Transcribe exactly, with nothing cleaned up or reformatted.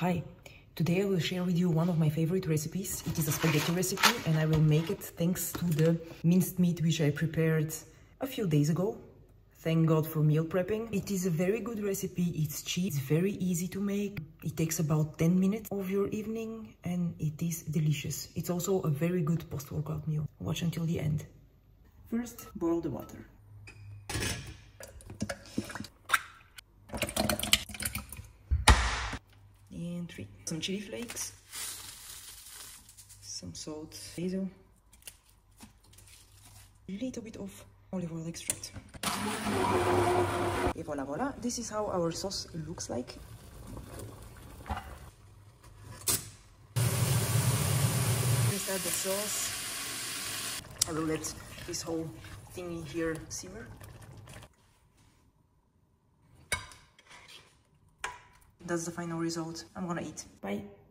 Hi, today I will share with you one of my favorite recipes. It is a spaghetti recipe and I will make it thanks to the minced meat which I prepared a few days ago. Thank God for meal prepping. It is a very good recipe, it's cheap, it's very easy to make. It takes about ten minutes of your evening and it is delicious. It's also a very good post-workout meal. Watch until the end. First, boil the water. And three. Some chili flakes, some salt, basil, a little bit of olive oil extract. Et voilà, voilà. This is how our sauce looks like. Let's add the sauce. I will let this whole thingy here simmer. That's the final result. I'm gonna eat. Bye.